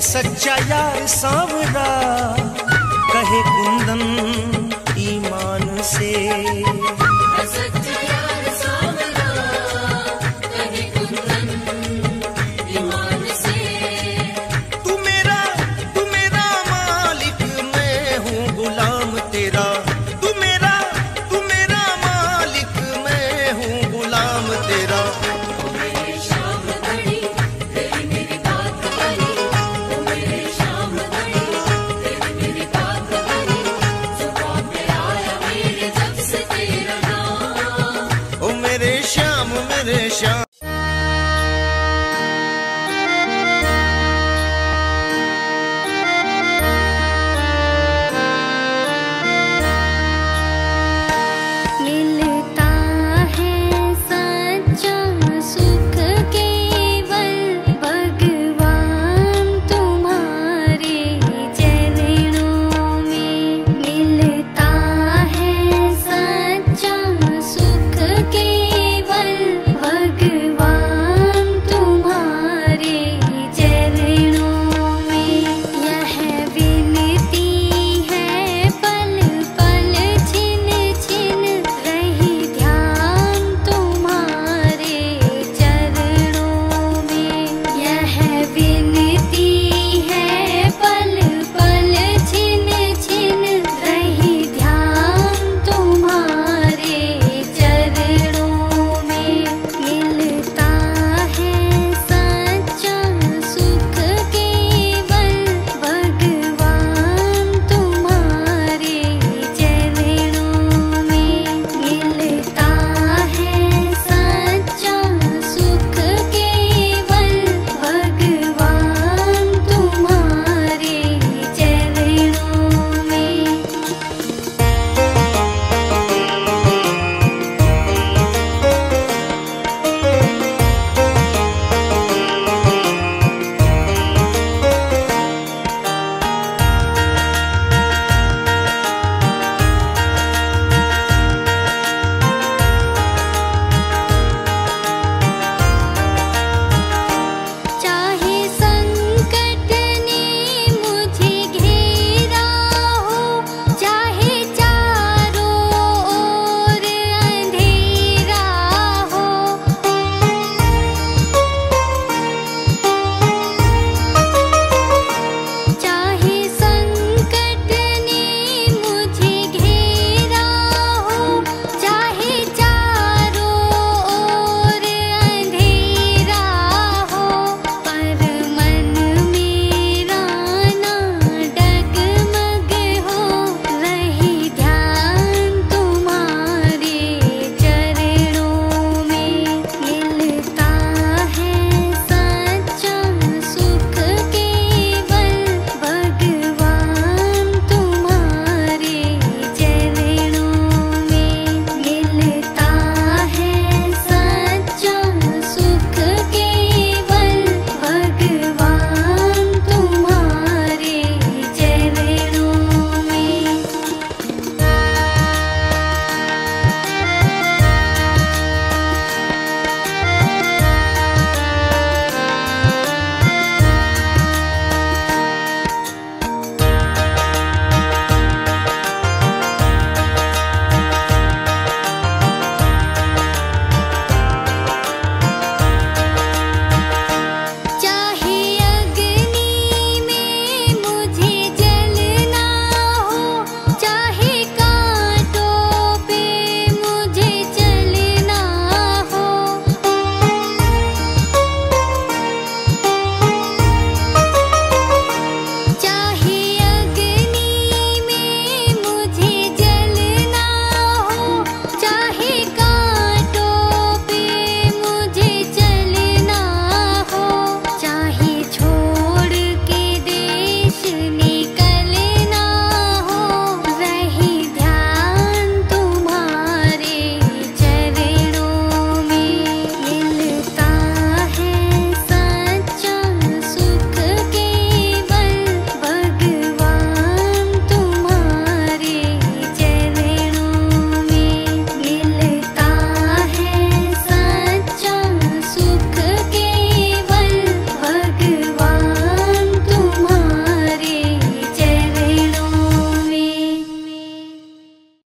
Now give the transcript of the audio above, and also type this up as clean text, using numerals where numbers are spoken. है सच्चा यार सांवरा, कहे कुंदन ईमान से, है सच्चा यार सांवरा, कहे कुंदन ईमान से। तू मेरा मालिक, मैं हूँ गुलाम तेरा। तू मेरा मालिक, मैं हूँ गुलाम तेरा।